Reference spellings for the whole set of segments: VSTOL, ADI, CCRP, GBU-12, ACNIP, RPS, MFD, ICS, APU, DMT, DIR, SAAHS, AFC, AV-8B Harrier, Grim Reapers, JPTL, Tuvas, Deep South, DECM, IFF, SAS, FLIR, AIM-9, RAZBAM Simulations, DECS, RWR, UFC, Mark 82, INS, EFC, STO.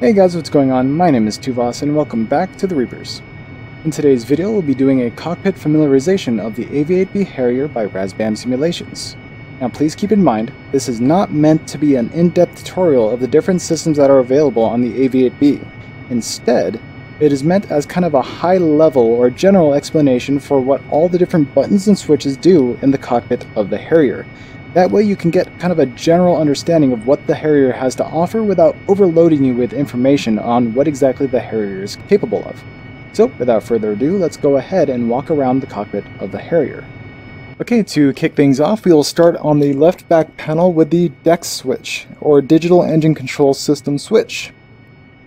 Hey guys, what's going on? My name is Tuvas and welcome back to the Reapers. In today's video, we'll be doing a cockpit familiarization of the AV-8B Harrier by RAZBAM Simulations. Now please keep in mind, this is not meant to be an in-depth tutorial of the different systems that are available on the AV-8B. Instead, it is meant as kind of a high-level or general explanation for what all the different buttons and switches do in the cockpit of the Harrier. That way you can get kind of a general understanding of what the Harrier has to offer without overloading you with information on what exactly the Harrier is capable of. So without further ado, let's go ahead and walk around the cockpit of the Harrier. Okay, to kick things off, we will start on the left back panel with the DECS switch, or Digital Engine Control System switch.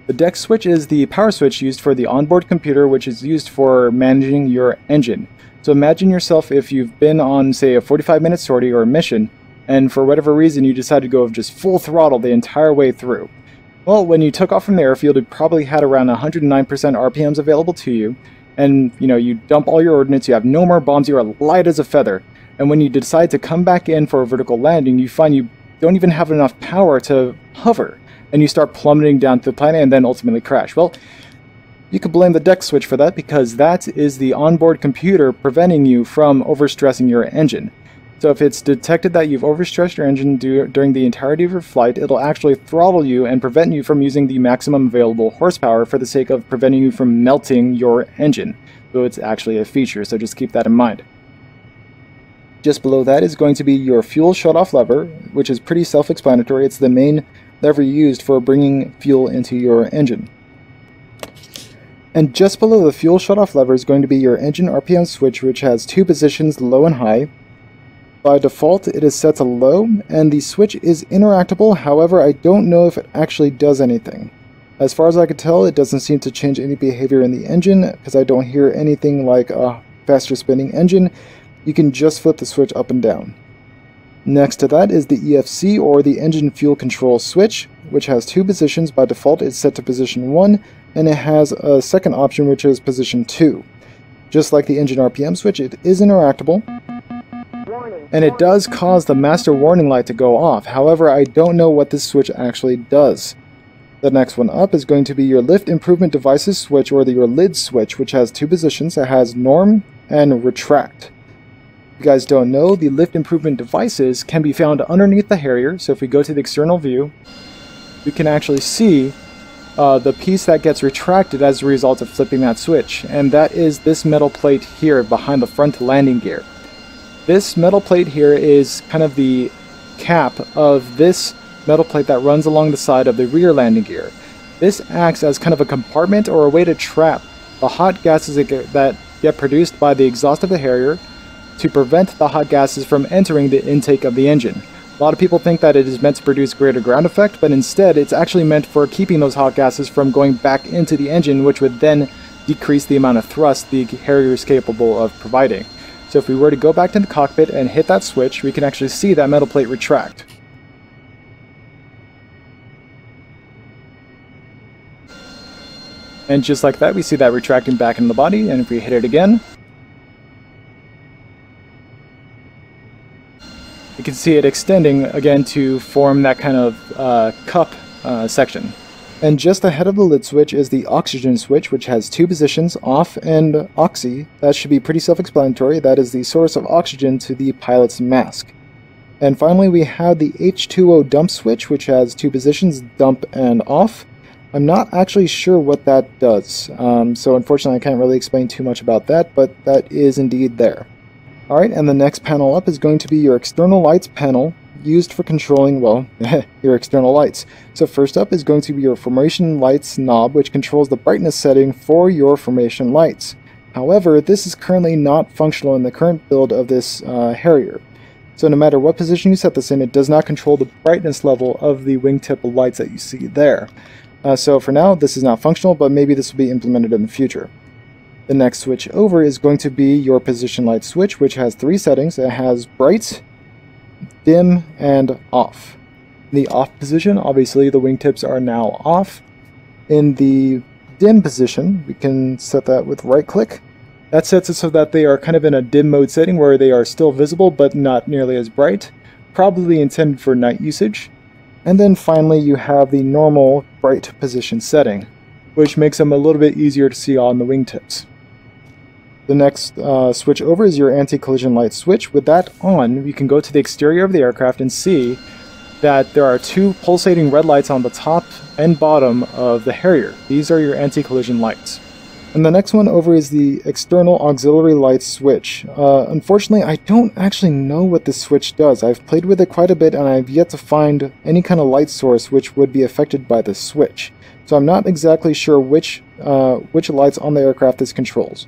The DECS switch is the power switch used for the onboard computer, which is used for managing your engine. So imagine yourself if you've been on, say, a 45-minute sortie or mission, and for whatever reason you decide to go just full throttle the entire way through. Well, when you took off from the airfield, you probably had around 109% RPMs available to you, and you dump all your ordnance, you have no more bombs, you are light as a feather. And when you decide to come back in for a vertical landing, you find you don't even have enough power to hover, and you start plummeting down to the planet and then ultimately crash. Well, you could blame the DECS switch for that, because that is the onboard computer preventing you from overstressing your engine. So if it's detected that you've overstressed your engine during the entirety of your flight, it'll actually throttle you and prevent you from using the maximum available horsepower for the sake of preventing you from melting your engine. So it's actually a feature, so just keep that in mind. Just below that is going to be your fuel shutoff lever, which is pretty self-explanatory. It's the main lever used for bringing fuel into your engine. And just below the fuel shutoff lever is going to be your engine RPM switch, which has two positions, low and high. By default, it is set to low, and the switch is interactable. However, I don't know if it actually does anything. As far as I could tell, it doesn't seem to change any behavior in the engine, because I don't hear anything like a faster spinning engine. You can just flip the switch up and down. Next to that is the EFC, or the engine fuel control switch, which has two positions. By default, it's set to position 1, and it has a second option, which is position 2. Just like the engine RPM switch, it is interactable. And it does cause the master warning light to go off. However, I don't know what this switch actually does. The next one up is going to be your lift improvement devices switch, or your LID switch, which has two positions. It has norm and retract. If you guys don't know, the lift improvement devices can be found underneath the Harrier. So if we go to the external view, we can actually see the piece that gets retracted as a result of flipping that switch. And that is this metal plate here behind the front landing gear. This metal plate here is kind of the cap of this metal plate that runs along the side of the rear landing gear. This acts as kind of a compartment, or a way to trap the hot gases that get produced by the exhaust of the Harrier, to prevent the hot gases from entering the intake of the engine. A lot of people think that it is meant to produce greater ground effect, but instead it's actually meant for keeping those hot gases from going back into the engine, which would then decrease the amount of thrust the Harrier is capable of providing. So if we were to go back to the cockpit and hit that switch, we can actually see that metal plate retract. And just like that, we see that retracting back into the body, and if we hit it again, you can see it extending again to form that kind of cup section. And just ahead of the lid switch is the oxygen switch, which has two positions, off and oxy. That should be pretty self-explanatory. That is the source of oxygen to the pilot's mask. And finally, we have the H2O dump switch, which has two positions, dump and off. I'm not actually sure what that does, so unfortunately I can't really explain too much about that, but that is indeed there. Alright, and the next panel up is going to be your external lights panel, used for controlling, well, your external lights. So first up is going to be your formation lights knob, which controls the brightness setting for your formation lights. However, this is currently not functional in the current build of this Harrier. So no matter what position you set this in, it does not control the brightness level of the wingtip lights that you see there. So for now, this is not functional, but maybe this will be implemented in the future. The next switch over is going to be your position light switch, which has three settings. It has bright, dim, and off. In the off position, obviously the wingtips are now off. In the dim position, we can set that with right click. That sets it so that they are kind of in a dim mode setting, where they are still visible but not nearly as bright, probably intended for night usage. And then finally you have the normal bright position setting, which makes them a little bit easier to see on the wingtips. The next switch over is your anti-collision light switch. With that on, you can go to the exterior of the aircraft and see that there are two pulsating red lights on the top and bottom of the Harrier. These are your anti-collision lights. And the next one over is the external auxiliary light switch. Unfortunately, I don't actually know what this switch does. I've played with it quite a bit and I've yet to find any kind of light source which would be affected by this switch. So I'm not exactly sure which lights on the aircraft this controls.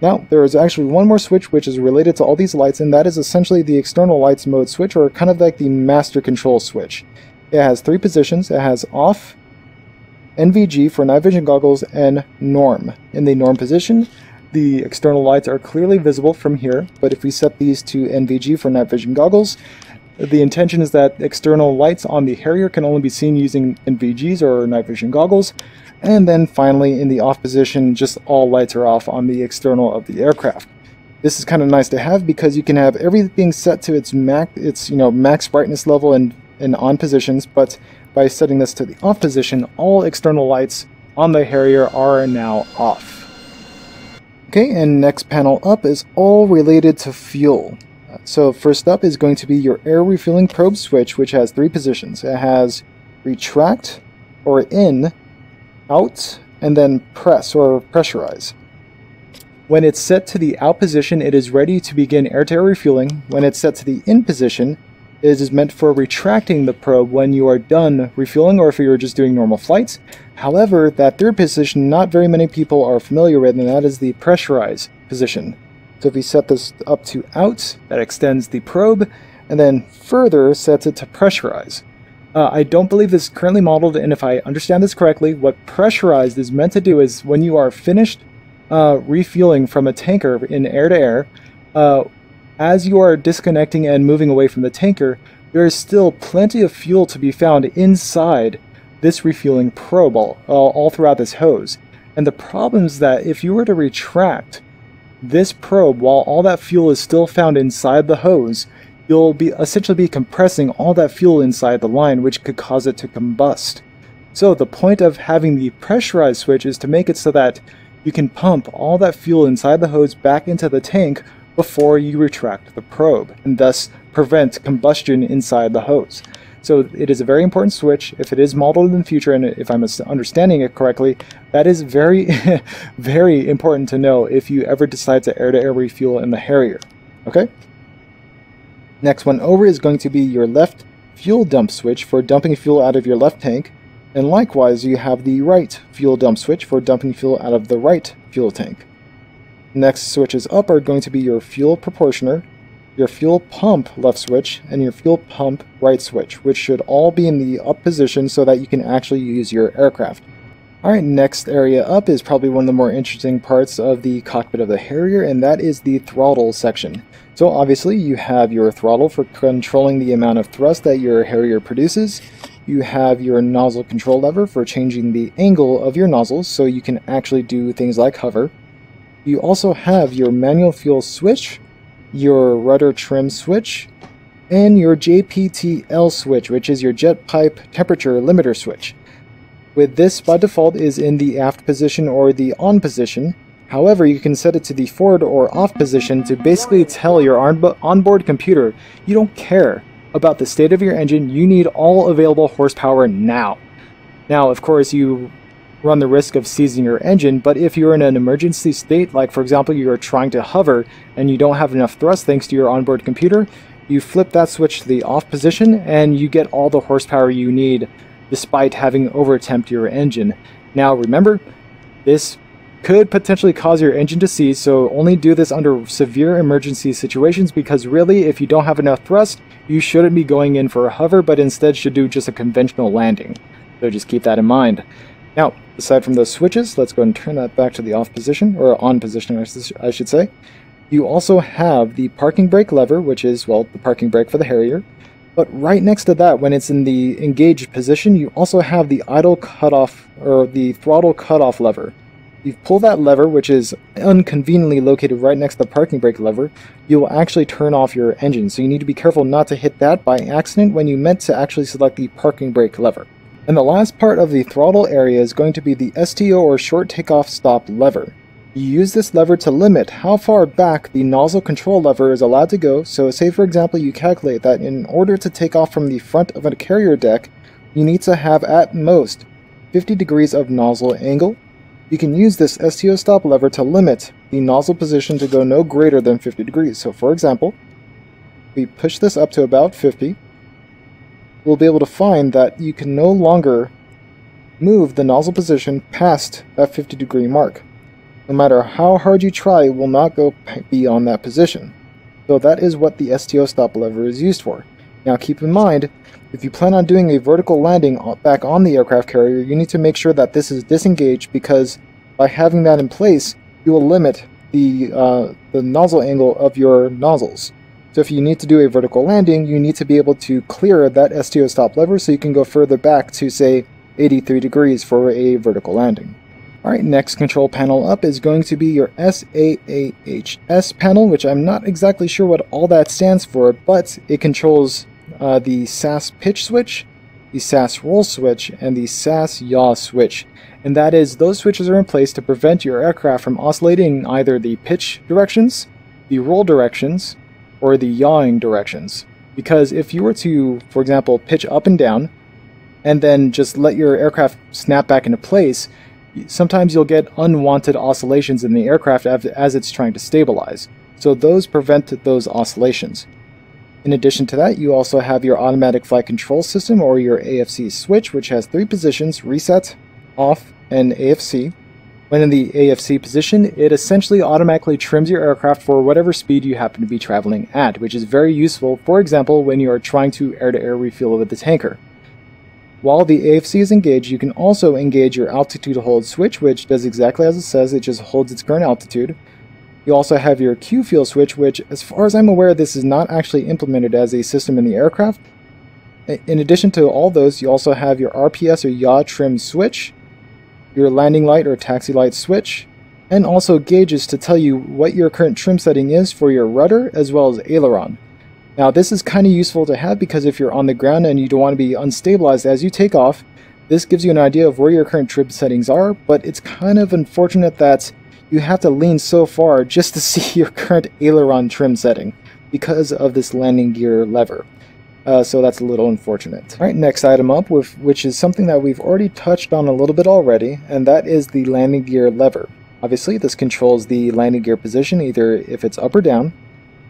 Now, there is actually one more switch which is related to all these lights, and that is essentially the external lights mode switch, or kind of like the master control switch. It has three positions. It has off, NVG for night vision goggles, and norm. In the norm position, the external lights are clearly visible from here, but if we set these to NVG for night vision goggles, the intention is that external lights on the Harrier can only be seen using NVGs or night vision goggles. And then finally, in the off position, just all lights are off on the external of the aircraft. This is kind of nice to have because you can have everything set to its max brightness level in on positions, but by setting this to the off position, all external lights on the Harrier are now off. Okay, and next panel up is all related to fuel. So first up is going to be your air refueling probe switch, which has three positions. It has retract, or in, out, and then press or pressurize. When it's set to the out position, it is ready to begin air-to-air refueling. When it's set to the in position, it is meant for retracting the probe when you are done refueling or if you're just doing normal flights. However, that third position not very many people are familiar with, and that is the pressurize position. So if we set this up to out, that extends the probe, and then further sets it to pressurize. I don't believe this is currently modeled, and if I understand this correctly, what pressurized is meant to do is when you are finished refueling from a tanker in air-to-air, as you are disconnecting and moving away from the tanker, there is still plenty of fuel to be found inside this refueling probe all throughout this hose. And the problem is that if you were to retract this probe while all that fuel is still found inside the hose, you'll be essentially compressing all that fuel inside the line, which could cause it to combust. So the point of having the pressurized switch is to make it so that you can pump all that fuel inside the hose back into the tank before you retract the probe, and thus prevent combustion inside the hose. So it is a very important switch. If it is modeled in the future, and if I'm understanding it correctly, that is very, very important to know if you ever decide to air refuel in the Harrier. Okay? Next one over is going to be your left fuel dump switch for dumping fuel out of your left tank, and likewise you have the right fuel dump switch for dumping fuel out of the right fuel tank. Next switches up are going to be your fuel proportioner, your fuel pump left switch, and your fuel pump right switch, which should all be in the up position so that you can actually use your aircraft. Alright, next area up is probably one of the more interesting parts of the cockpit of the Harrier, and that is the throttle section. So obviously you have your throttle for controlling the amount of thrust that your Harrier produces. You have your nozzle control lever for changing the angle of your nozzles so you can actually do things like hover. You also have your manual fuel switch, your rudder trim switch, and your JPTL switch, which is your jet pipe temperature limiter switch. With this, by default, is in the aft position or the on position. However, you can set it to the forward or off position to basically tell your onboard computer, you don't care about the state of your engine, you need all available horsepower now. Now, of course, you run the risk of seizing your engine, but if you're in an emergency state, like for example, you're trying to hover and you don't have enough thrust thanks to your onboard computer, you flip that switch to the off position and you get all the horsepower you need despite having overtemp your engine. Now remember, this could potentially cause your engine to seize, so only do this under severe emergency situations, because really, if you don't have enough thrust, you shouldn't be going in for a hover, but instead should do just a conventional landing. So just keep that in mind. Now, aside from those switches, let's go and turn that back to the off position, or on position, I should say. You also have the parking brake lever, which is, well, the parking brake for the Harrier. But right next to that, when it's in the engaged position, you also have the idle cutoff, or the throttle cutoff lever. If you pull that lever, which is inconveniently located right next to the parking brake lever, you will actually turn off your engine. So you need to be careful not to hit that by accident when you meant to actually select the parking brake lever. And the last part of the throttle area is going to be the STO or short takeoff stop lever. You use this lever to limit how far back the nozzle control lever is allowed to go. So say for example you calculate that in order to take off from the front of a carrier deck, you need to have at most 50 degrees of nozzle angle. You can use this STO stop lever to limit the nozzle position to go no greater than 50 degrees. So for example, we push this up to about 50, we'll be able to find that you can no longer move the nozzle position past that 50 degree mark. No matter how hard you try, it will not go beyond that position. So that is what the STO stop lever is used for. Now keep in mind, if you plan on doing a vertical landing back on the aircraft carrier, you need to make sure that this is disengaged, because by having that in place, you will limit the nozzle angle of your nozzles. So if you need to do a vertical landing, you need to be able to clear that STO stop lever so you can go further back to, say, 83 degrees for a vertical landing. Alright, next control panel up is going to be your SAAHS panel, which I'm not exactly sure what all that stands for, but it controls the SAS pitch switch, the SAS roll switch, and the SAS yaw switch. And that is, those switches are in place to prevent your aircraft from oscillating either the pitch directions, the roll directions, or the yawing directions. Because if you were to, for example, pitch up and down, and then just let your aircraft snap back into place, sometimes you'll get unwanted oscillations in the aircraft as it's trying to stabilize. So those prevent those oscillations. In addition to that, you also have your automatic flight control system, or your AFC switch, which has three positions: reset, off, and AFC. When in the AFC position, it essentially automatically trims your aircraft for whatever speed you happen to be traveling at, which is very useful, for example, when you are trying to air refuel with the tanker. While the AFC is engaged, you can also engage your altitude hold switch, which does exactly as it says, it just holds its current altitude. You also have your Q fuel switch, which, as far as I'm aware, this is not actually implemented as a system in the aircraft. In addition to all those, you also have your RPS or yaw trim switch, your landing light or taxi light switch, and also gauges to tell you what your current trim setting is for your rudder as well as aileron. Now this is kind of useful to have, because if you're on the ground and you don't want to be unstabilized as you take off, this gives you an idea of where your current trim settings are, but it's kind of unfortunate that you have to lean so far just to see your current aileron trim setting because of this landing gear lever. So that's a little unfortunate. Alright, next item up, which is something that we've already touched on a little bit already, and that is the landing gear lever. Obviously this controls the landing gear position, either if it's up or down.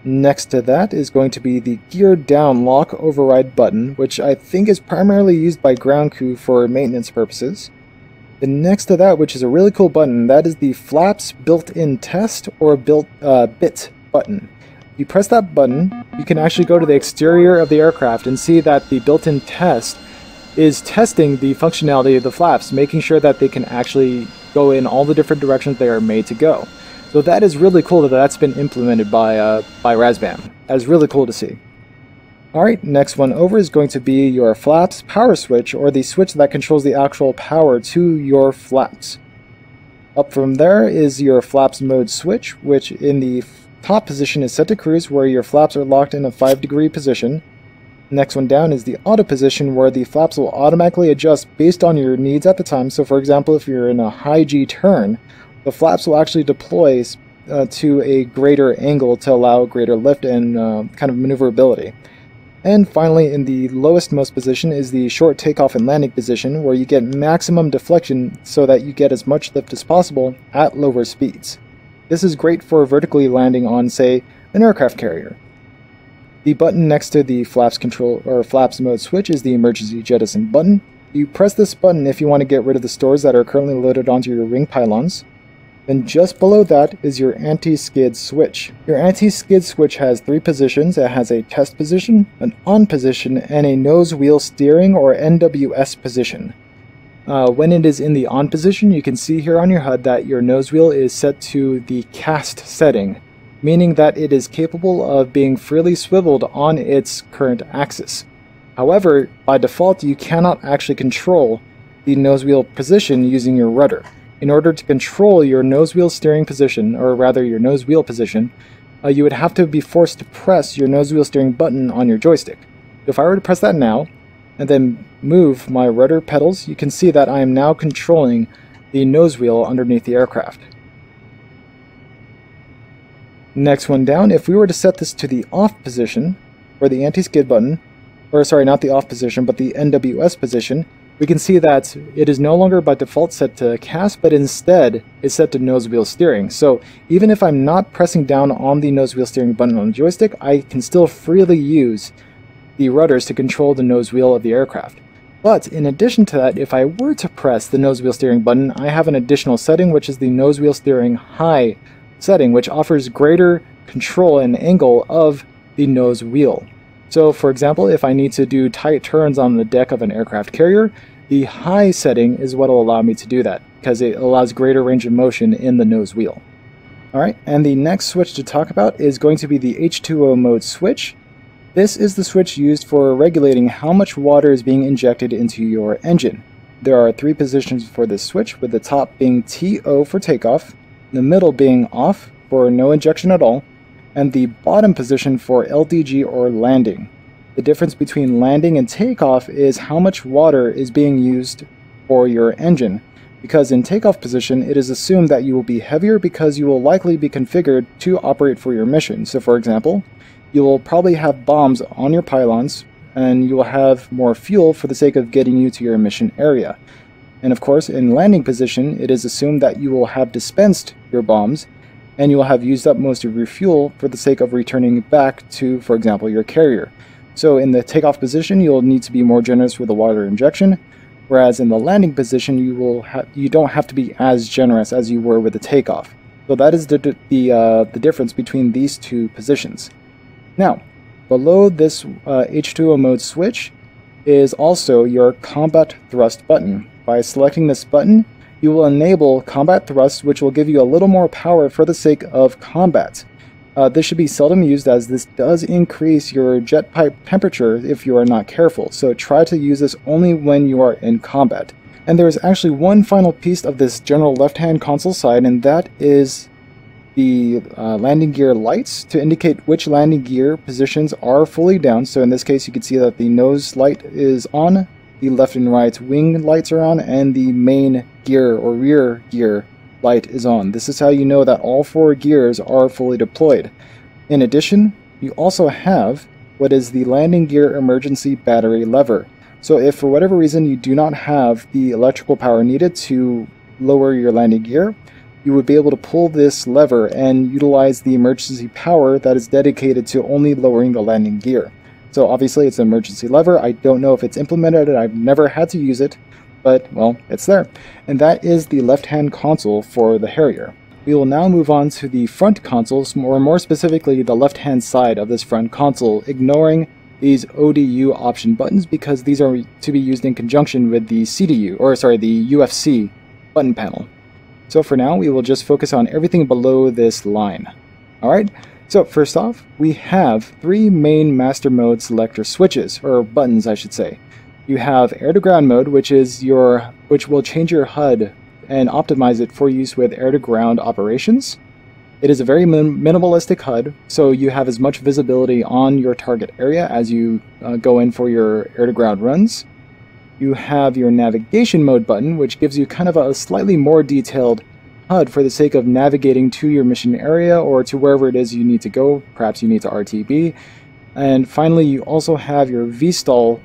Next to that is going to be the gear down lock override button, which I think is primarily used by ground crew for maintenance purposes. And next to that, which is a really cool button, that is the flaps built-in test or bit button. If you press that button, you can actually go to the exterior of the aircraft and see that the built-in test is testing the functionality of the flaps, making sure that they can actually go in all the different directions they are made to go. So that is really cool that that's been implemented by RAZBAM. That is really cool to see. Alright, next one over is going to be your flaps power switch, or the switch that controls the actual power to your flaps. Up from there is your flaps mode switch, which in the top position is set to cruise, where your flaps are locked in a 5 degree position. Next one down is the auto position, where the flaps will automatically adjust based on your needs at the time. So for example, if you're in a high G turn, the flaps will actually deploy to a greater angle to allow greater lift and kind of maneuverability. And finally, in the lowest most position is the short takeoff and landing position, where you get maximum deflection so that you get as much lift as possible at lower speeds. This is great for vertically landing on, say, an aircraft carrier. The button next to the flaps control or flaps mode switch is the emergency jettison button. You press this button if you want to get rid of the stores that are currently loaded onto your wing pylons. Then just below that is your anti-skid switch. Your anti-skid switch has three positions. It has a test position, an on position, and a nose wheel steering or NWS position. When it is in the on position, you can see here on your HUD that your nose wheel is set to the cast setting, meaning that it is capable of being freely swiveled on its current axis. However, by default, you cannot actually control the nose wheel position using your rudder. in order to control your nose wheel steering position, or rather your nose wheel position, you would have to be forced to press your nose wheel steering button on your joystick. If I were to press that now, and then move my rudder pedals, you can see that I am now controlling the nose wheel underneath the aircraft. Next one down, if we were to set this to the off position, or the anti-skid button, or sorry, not the off position, but the NWS position, we can see that it is no longer by default set to CAS, but instead it's set to nose wheel steering. So even if I'm not pressing down on the nose wheel steering button on the joystick, I can still freely use the rudders to control the nose wheel of the aircraft. But in addition to that, if I were to press the nose wheel steering button, I have an additional setting, which is the nose wheel steering high setting, which offers greater control and angle of the nose wheel. So for example, if I need to do tight turns on the deck of an aircraft carrier, the high setting is what will allow me to do that, because it allows greater range of motion in the nose wheel. Alright, and the next switch to talk about is going to be the H2O mode switch. This is the switch used for regulating how much water is being injected into your engine. There are three positions for this switch, with the top being TO for takeoff, the middle being off for no injection at all, and the bottom position for LDG or landing. The difference between landing and takeoff is how much water is being used for your engine, because in takeoff position it is assumed that you will be heavier because you will likely be configured to operate for your mission. So for example, you will probably have bombs on your pylons, and you will have more fuel for the sake of getting you to your mission area. And of course, in landing position, it is assumed that you will have dispensed your bombs, and you will have used up most of your fuel for the sake of returning back to, for example, your carrier. So in the takeoff position, you will need to be more generous with the water injection, whereas in the landing position, you don't have to be as generous as you were with the takeoff. So that is the difference between these two positions. Now, below this H2O mode switch is also your combat thrust button. By selecting this button, you will enable combat thrust, which will give you a little more power for the sake of combat. This should be seldom used, as this does increase your jet pipe temperature if you are not careful, so try to use this only when you are in combat. And there is actually one final piece of this general left-hand console side, and that is the landing gear lights to indicate which landing gear positions are fully down. So in this case, you can see that the nose light is on, the left and right wing lights are on, and the main gear or rear gear light is on. This is how you know that all four gears are fully deployed. In addition, you also have what is the landing gear emergency battery lever. So if for whatever reason you do not have the electrical power needed to lower your landing gear, you would be able to pull this lever and utilize the emergency power that is dedicated to only lowering the landing gear. So obviously it's an emergency lever. I don't know if it's implemented, and I've never had to use it, but well, it's there. And that is the left-hand console for the Harrier. We will now move on to the front console, or more specifically the left-hand side of this front console, ignoring these ODU option buttons because these are to be used in conjunction with the UFC button panel. So for now, we will just focus on everything below this line. Alright, so first off, we have three main master mode selector switches, or buttons I should say. You have air-to-ground mode, which will change your HUD and optimize it for use with air-to-ground operations. It is a very minimalistic HUD, so you have as much visibility on your target area as you go in for your air-to-ground runs. You have your navigation mode button, which gives you kind of a slightly more detailed HUD for the sake of navigating to your mission area or to wherever it is you need to go. Perhaps you need to RTB. And finally, you also have your VSTOL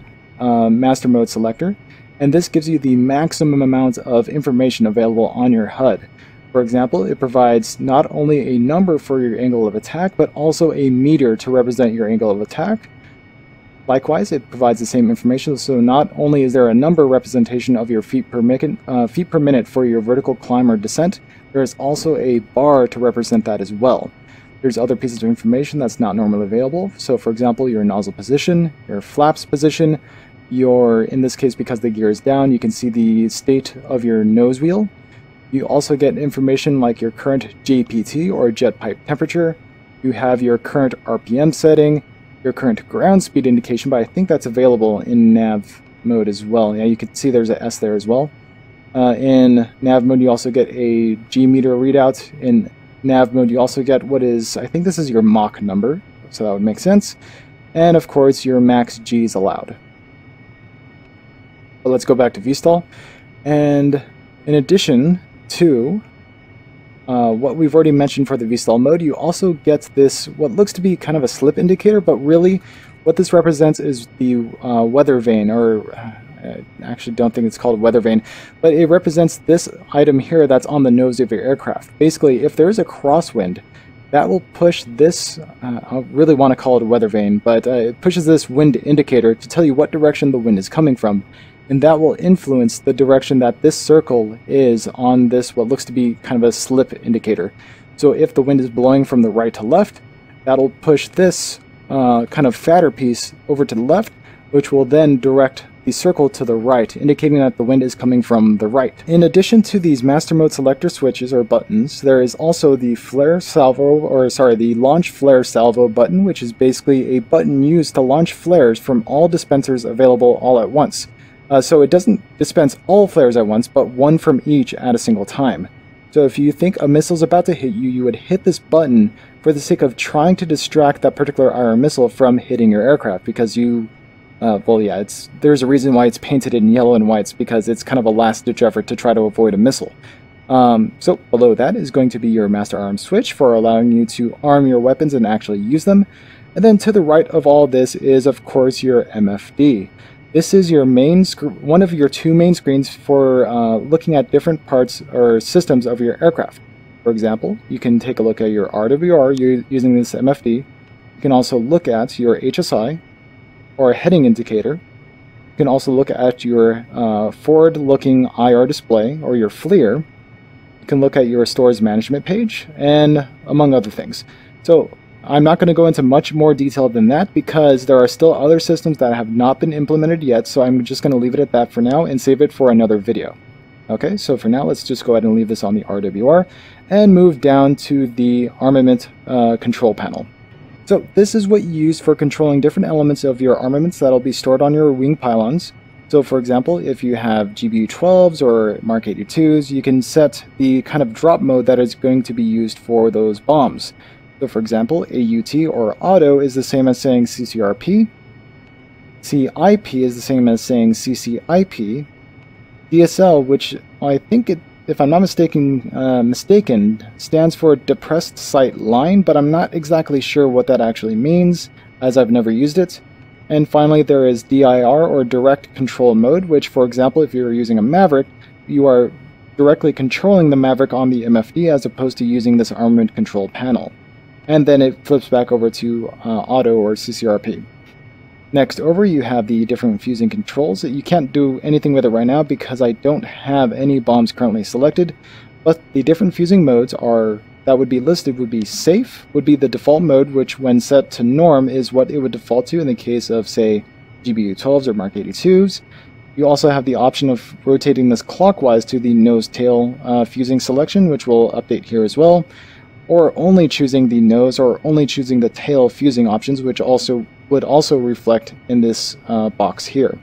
master mode selector, and this gives you the maximum amount of information available on your HUD. For example, it provides not only a number for your angle of attack, but also a meter to represent your angle of attack. Likewise, it provides the same information, so not only is there a number representation of your feet per minute for your vertical climb or descent, there is also a bar to represent that as well. There's other pieces of information that's not normally available, so for example, your nozzle position, your flaps position, your, in this case because the gear is down, you can see the state of your nose wheel. You also get information like your current JPT or jet pipe temperature, you have your current RPM setting, your current ground speed indication, but I think that's available in nav mode as well. Yeah, you can see there's an S there as well. In nav mode, you also get a G meter readout. In nav mode, you also get what is, I think this is your Mach number, so that would make sense. And of course, your max G's allowed. But let's go back to VSTOL. And in addition to what we've already mentioned for the VSTOL mode, you also get this, what looks to be kind of a slip indicator, but really what this represents is the weather vane, or I actually don't think it's called a weather vane, but it represents this item here that's on the nose of your aircraft. Basically, if there is a crosswind, that will push this, I really want to call it a weather vane, but it pushes this wind indicator to tell you what direction the wind is coming from, and that will influence the direction that this circle is on this, what looks to be kind of a slip indicator. So if the wind is blowing from the right to left, that'll push this kind of fatter piece over to the left, which will then direct the circle to the right, indicating that the wind is coming from the right. In addition to these master mode selector switches or buttons, there is also the flare salvo, or sorry, the launch flare salvo button, which is basically a button used to launch flares from all dispensers available all at once. So it doesn't dispense all flares at once, but one from each at a single time. So if you think a missile's about to hit you, you would hit this button for the sake of trying to distract that particular IR missile from hitting your aircraft, because you well, yeah, there's a reason why it's painted in yellow and whites, because it's kind of a last-ditch effort to try to avoid a missile. So below that is going to be your master arm switch for allowing you to arm your weapons and actually use them. And then to the right of all this is, of course, your MFD. This is your main one of your two main screens for looking at different parts or systems of your aircraft. For example, you can take a look at your RWR using this MFD. You can also look at your HSI, or a heading indicator. You can also look at your forward-looking IR display, or your FLIR. You can look at your stores management page, and among other things. So I'm not going to go into much more detail than that, because there are still other systems that have not been implemented yet, so I'm just going to leave it at that for now and save it for another video. Okay, so for now, let's just go ahead and leave this on the RWR and move down to the armament control panel. So this is what you use for controlling different elements of your armaments that'll be stored on your wing pylons. So for example, if you have GBU-12s or Mark 82s, you can set the kind of drop mode that is going to be used for those bombs. So for example, AUT or auto is the same as saying CCRP, CIP is the same as saying CCIP, DSL, which I think it, if I'm not mistaken, stands for Depressed Sight Line, but I'm not exactly sure what that actually means, as I've never used it. And finally, there is DIR, or Direct Control Mode, which, for example, if you're using a Maverick, you are directly controlling the Maverick on the MFD as opposed to using this armament control panel. And then it flips back over to auto or CCRP. Next over, you have the different fusing controls. You can't do anything with it right now because I don't have any bombs currently selected, but the different fusing modes are, that would be listed, would be safe, would be the default mode, which when set to norm is what it would default to in the case of, say, GBU-12s or Mark 82s. You also have the option of rotating this clockwise to the nose-tail fusing selection, which we'll update here as well, or only choosing the nose or only choosing the tail fusing options, which also would also reflect in this box here.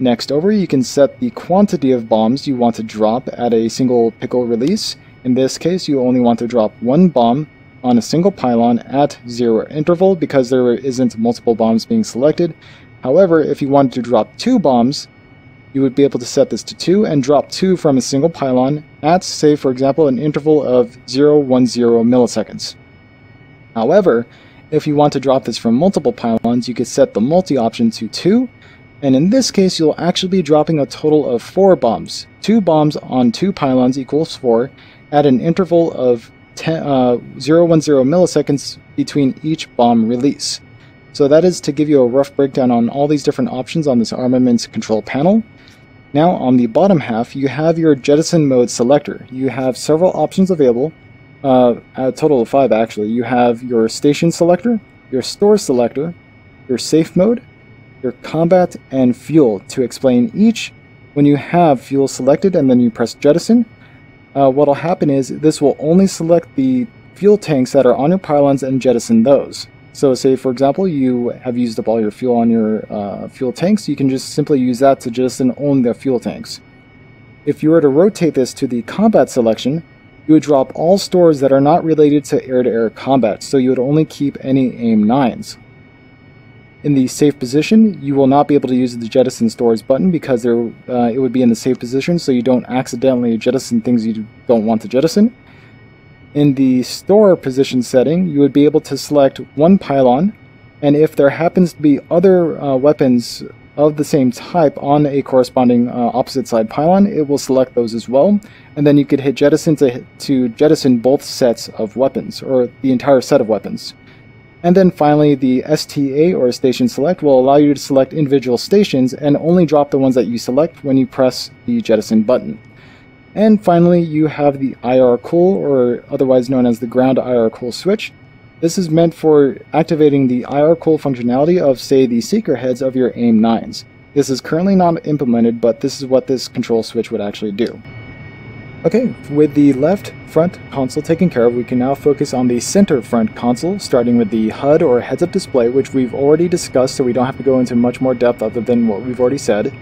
Next over, you can set the quantity of bombs you want to drop at a single pickle release. In this case, you only want to drop one bomb on a single pylon at zero interval because there isn't multiple bombs being selected. However, if you wanted to drop two bombs, you would be able to set this to 2 and drop 2 from a single pylon at, say, for example, an interval of 0.10 milliseconds. However, if you want to drop this from multiple pylons, you could set the multi option to 2, and in this case you'll actually be dropping a total of 4 bombs. 2 bombs on 2 pylons equals 4 at an interval of 0.10 milliseconds between each bomb release. So that is to give you a rough breakdown on all these different options on this armaments control panel. Now on the bottom half, you have your jettison mode selector. You have several options available, a total of 5 actually. You have your station selector, your store selector, your safe mode, your combat, and fuel. To explain each, when you have fuel selected and then you press jettison, what will happen is this will only select the fuel tanks that are on your pylons and jettison those. So say, for example, you have used up all your fuel on your fuel tanks, you can just simply use that to jettison only the fuel tanks. If you were to rotate this to the combat selection, you would drop all stores that are not related to air combat, so you would only keep any AIM-9s. In the safe position, you will not be able to use the jettison stores button because it would be in the safe position, so you don't accidentally jettison things you don't want to jettison. In the store position setting, you would be able to select one pylon, and if there happens to be other weapons of the same type on a corresponding opposite side pylon, it will select those as well, and then you could hit jettison to jettison both sets of weapons, or the entire set of weapons. And then finally, the STA, or station select, will allow you to select individual stations and only drop the ones that you select when you press the jettison button. And finally, you have the IR cool, or otherwise known as the ground IR cool switch. This is meant for activating the IR cool functionality of, say, the seeker heads of your AIM-9s. This is currently not implemented, but this is what this control switch would actually do. Okay, with the left front console taken care of, we can now focus on the center front console, starting with the HUD, or heads-up display, which we've already discussed, so we don't have to go into much more depth other than what we've already said.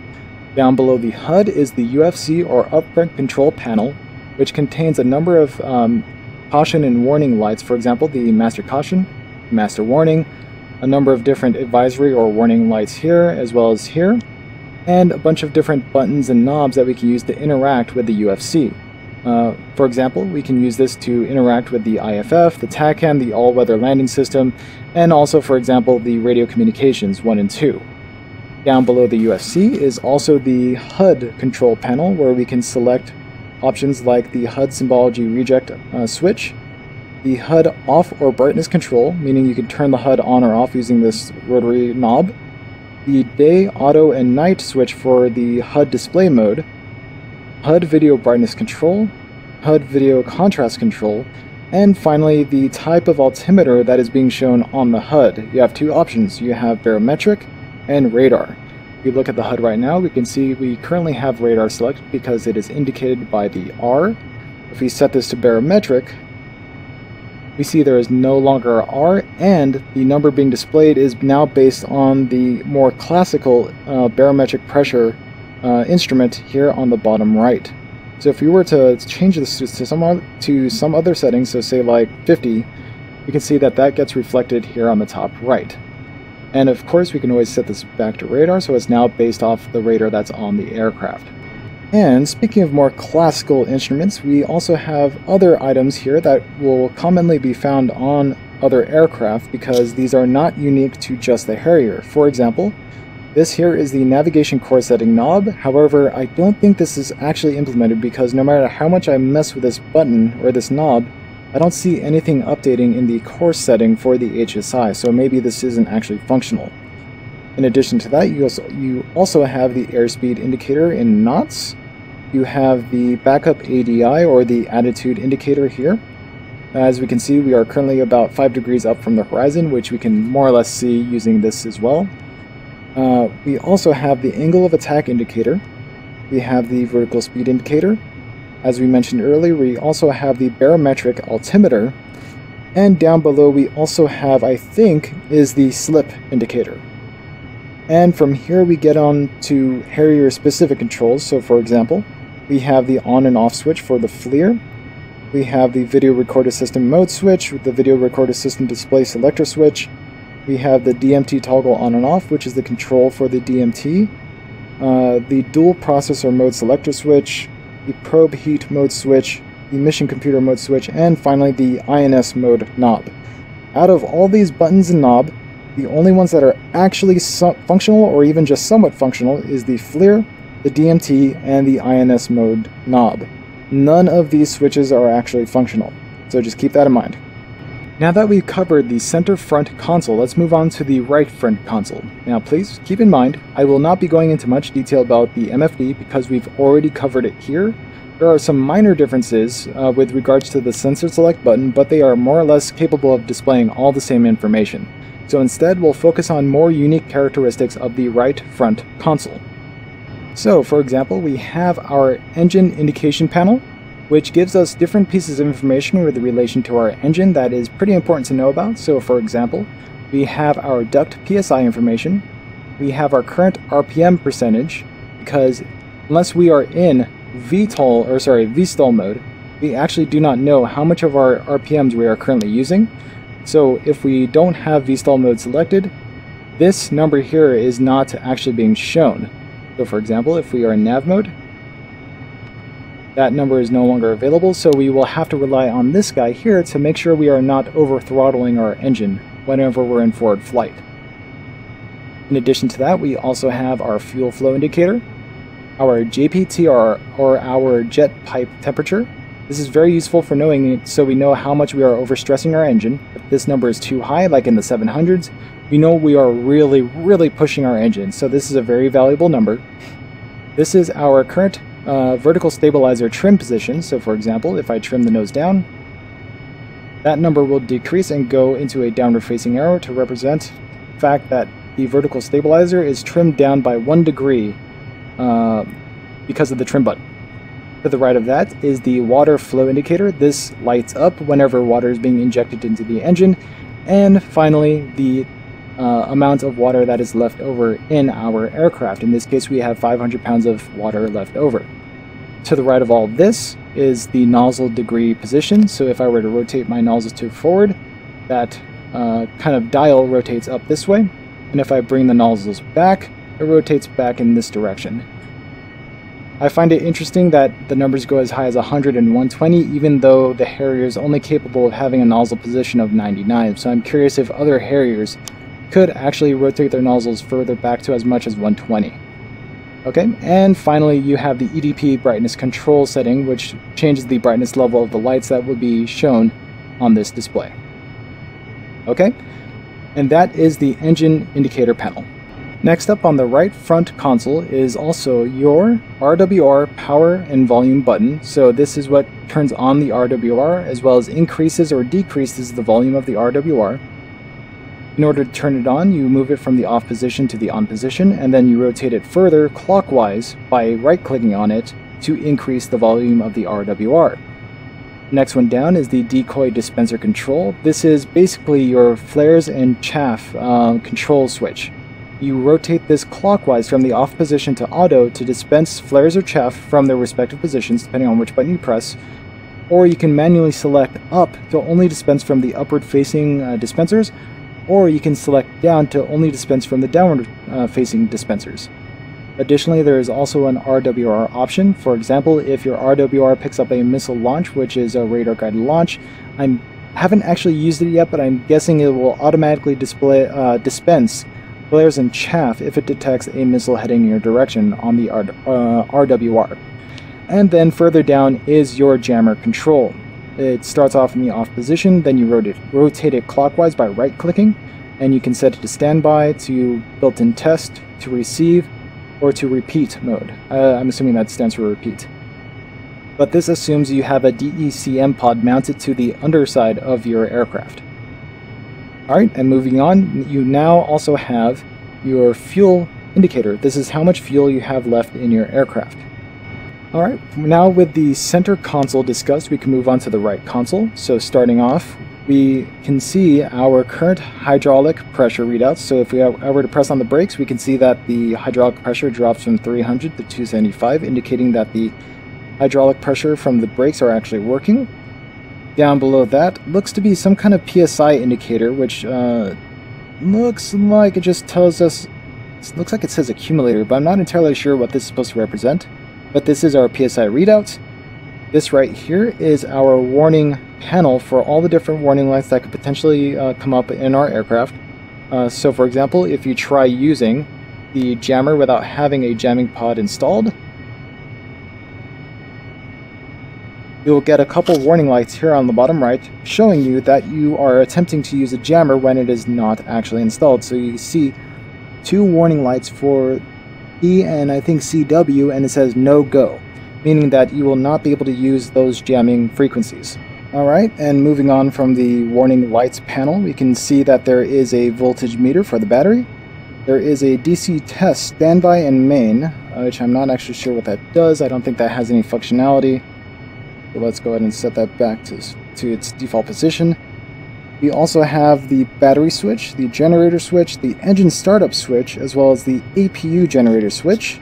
Down below the HUD is the UFC, or upfront control panel, which contains a number of caution and warning lights, for example, the master caution, master warning, a number of different advisory or warning lights here as well as here, and a bunch of different buttons and knobs that we can use to interact with the UFC. For example, we can use this to interact with the IFF, the TACAM, the all-weather landing system, and also, for example, the radio communications 1 and 2. Down below the UFC is also the HUD control panel, where we can select options like the HUD symbology reject switch, the HUD off or brightness control, meaning you can turn the HUD on or off using this rotary knob, the day, auto, and night switch for the HUD display mode, HUD video brightness control, HUD video contrast control, and finally the type of altimeter that is being shown on the HUD. You have two options, you have barometric and radar. If you look at the HUD right now, we can see we currently have radar selected because it is indicated by the R. If we set this to barometric, we see there is no longer a R, and the number being displayed is now based on the more classical barometric pressure instrument here on the bottom right. So if you were to change this to some other setting, so say like 50, you can see that that gets reflected here on the top right. And of course, we can always set this back to radar, so it's now based off the radar that's on the aircraft. And speaking of more classical instruments, we also have other items here that will commonly be found on other aircraft because these are not unique to just the Harrier. For example, this here is the navigation course setting knob. However, I don't think this is actually implemented because no matter how much I mess with this button or this knob, I don't see anything updating in the course setting for the HSI, so maybe this isn't actually functional. In addition to that, you also have the airspeed indicator in knots. You have the backup ADI, or the attitude indicator here. As we can see, we are currently about 5 degrees up from the horizon, which we can more or less see using this as well. We also have the angle of attack indicator. We have the vertical speed indicator. As we mentioned earlier, we also have the barometric altimeter, and down below we also have, I think, is the slip indicator. And from here we get on to Harrier specific controls, so for example, we have the on and off switch for the FLIR, we have the video recorder system mode switch, the video recorder system display selector switch, we have the DMT toggle on and off, which is the control for the DMT, the dual processor mode selector switch, the probe heat mode switch, the mission computer mode switch, and finally the INS mode knob. Out of all these buttons and knob, the only ones that are actually functional or even just somewhat functional is the FLIR, the DMT, and the INS mode knob. None of these switches are actually functional, so just keep that in mind. Now that we've covered the center front console, let's move on to the right front console. Now please keep in mind, I will not be going into much detail about the MFD because we've already covered it here. There are some minor differences with regards to the sensor select button, but they are more or less capable of displaying all the same information. So instead, we'll focus on more unique characteristics of the right front console. So for example, we have our engine indication panel, which gives us different pieces of information with relation to our engine that is pretty important to know about. So for example, we have our duct PSI information, we have our current RPM percentage, because unless we are in VSTOL mode, we actually do not know how much of our RPMs we are currently using. So if we don't have VSTOL mode selected, this number here is not actually being shown. So for example, if we are in nav mode, that number is no longer available, so we will have to rely on this guy here to make sure we are not over-throttling our engine whenever we're in forward flight. In addition to that, we also have our fuel flow indicator, our JPTR, or our jet pipe temperature. This is very useful for knowing it, so we know how much we are overstressing our engine. If this number is too high, like in the 700s, we know we are really, really pushing our engine, so this is a very valuable number. This is our current vertical stabilizer trim position. So for example, if I trim the nose down, that number will decrease and go into a downward facing arrow to represent the fact that the vertical stabilizer is trimmed down by 1 degree because of the trim button. To the right of that is the water flow indicator. This lights up whenever water is being injected into the engine. And finally, the amount of water that is left over in our aircraft. In this case, we have 500 pounds of water left over. To the right of all this is the nozzle degree position. So if I were to rotate my nozzle tube forward, that kind of dial rotates up this way. And if I bring the nozzles back, it rotates back in this direction. I find it interesting that the numbers go as high as 100 and 120, even though the Harrier is only capable of having a nozzle position of 99. So I'm curious if other Harriers could actually rotate their nozzles further back to as much as 120. Okay, and finally you have the EDP brightness control setting, which changes the brightness level of the lights that will be shown on this display. Okay, and that is the engine indicator panel. Next up on the right front console is also your RWR power and volume button. So this is what turns on the RWR as well as increases or decreases the volume of the RWR. In order to turn it on, you move it from the off position to the on position, and then you rotate it further clockwise by right-clicking on it to increase the volume of the RWR. Next one down is the decoy dispenser control. This is basically your flares and chaff control switch. You rotate this clockwise from the off position to auto to dispense flares or chaff from their respective positions, depending on which button you press. Or you can manually select up to only dispense from the upward-facing dispensers, or you can select down to only dispense from the downward facing dispensers. Additionally, there is also an RWR option. For example, if your RWR picks up a missile launch, which is a radar guided launch, I haven't actually used it yet, but I'm guessing it will automatically dispense flares and chaff if it detects a missile heading in your direction on the RWR. And then further down is your jammer control. It starts off in the off position, then you rotate it clockwise by right-clicking, and you can set it to standby, to built-in test, to receive, or to repeat mode. I'm assuming that stands for repeat. But this assumes you have a DECM pod mounted to the underside of your aircraft. Alright, and moving on, you now also have your fuel indicator. This is how much fuel you have left in your aircraft. Alright, now with the center console discussed, we can move on to the right console. So starting off, we can see our current hydraulic pressure readouts. So if we were to press on the brakes, we can see that the hydraulic pressure drops from 300 to 275, indicating that the hydraulic pressure from the brakes are actually working. Down below that looks to be some kind of PSI indicator, which looks like it just tells us, it looks like it says accumulator, but I'm not entirely sure what this is supposed to represent. But this is our PSI readouts. This right here is our warning panel for all the different warning lights that could potentially come up in our aircraft. So for example, if you try using the jammer without having a jamming pod installed, you'll get a couple warning lights here on the bottom right showing you that you are attempting to use a jammer when it is not actually installed. So you see 2 warning lights for E and I think CW, and it says no go, meaning that you will not be able to use those jamming frequencies. Alright, and moving on from the warning lights panel, we can see that there is a voltage meter for the battery. There is a DC test standby and main, which I'm not actually sure what that does. I don't think that has any functionality. So let's go ahead and set that back to its default position. We also have the battery switch, the generator switch, the engine startup switch, as well as the APU generator switch.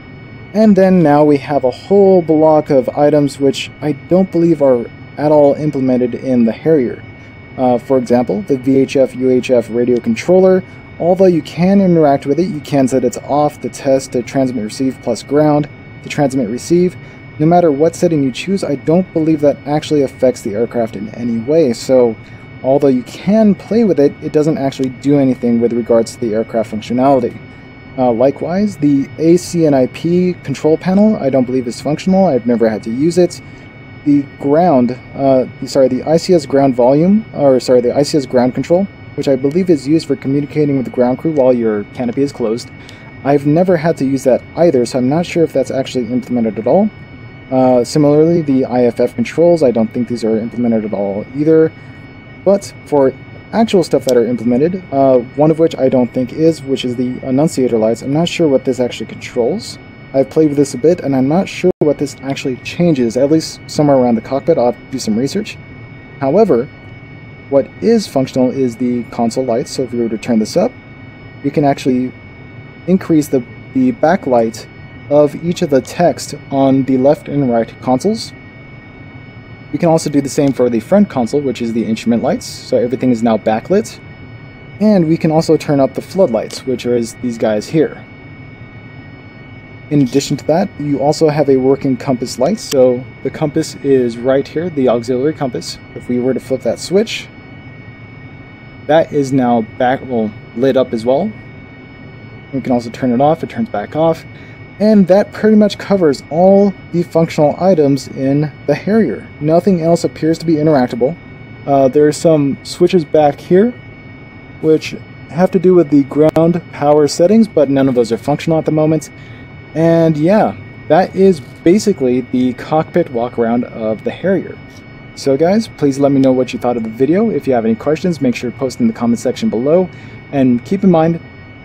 And then now we have a whole block of items which I don't believe are at all implemented in the Harrier. For example, the VHF UHF radio controller, although you can interact with it, you can set its off, the test, the transmit receive plus ground, the transmit receive. No matter what setting you choose, I don't believe that actually affects the aircraft in any way, so although you can play with it, it doesn't actually do anything with regards to the aircraft functionality. Likewise, the ACNIP control panel, I don't believe is functional, I've never had to use it. The ICS ground control, which I believe is used for communicating with the ground crew while your canopy is closed. I've never had to use that either, so I'm not sure if that's actually implemented at all. Similarly, the IFF controls, I don't think these are implemented at all either. But for actual stuff that are implemented, one of which I don't think is, which is the annunciator lights, I'm not sure what this actually controls. I've played with this a bit, and I'm not sure what this actually changes, at least somewhere around the cockpit. I'll have to do some research. However, what is functional is the console lights, so if we were to turn this up, you can actually increase the backlight of each of the text on the left and right consoles. You can also do the same for the front console, which is the instrument lights, so everything is now backlit. And we can also turn up the floodlights, which are these guys here. In addition to that, you also have a working compass light, so the compass is right here, the auxiliary compass. If we were to flip that switch, that is now lit up as well. We can also turn it off, it turns back off, and that pretty much covers all the functional items in the Harrier. Nothing else appears to be interactable. There are some switches back here, which have to do with the ground power settings, but none of those are functional at the moment. And yeah, that is basically the cockpit walk-around of the Harrier. So guys, please let me know what you thought of the video. If you have any questions, make sure to post in the comment section below. And keep in mind,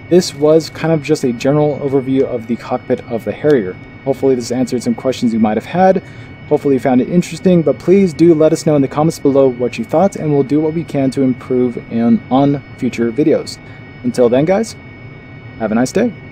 this was kind of just a general overview of the cockpit of the Harrier. Hopefully this answered some questions you might have had. Hopefully you found it interesting, but please do let us know in the comments below what you thought, and we'll do what we can to improve on future videos. Until then guys, have a nice day.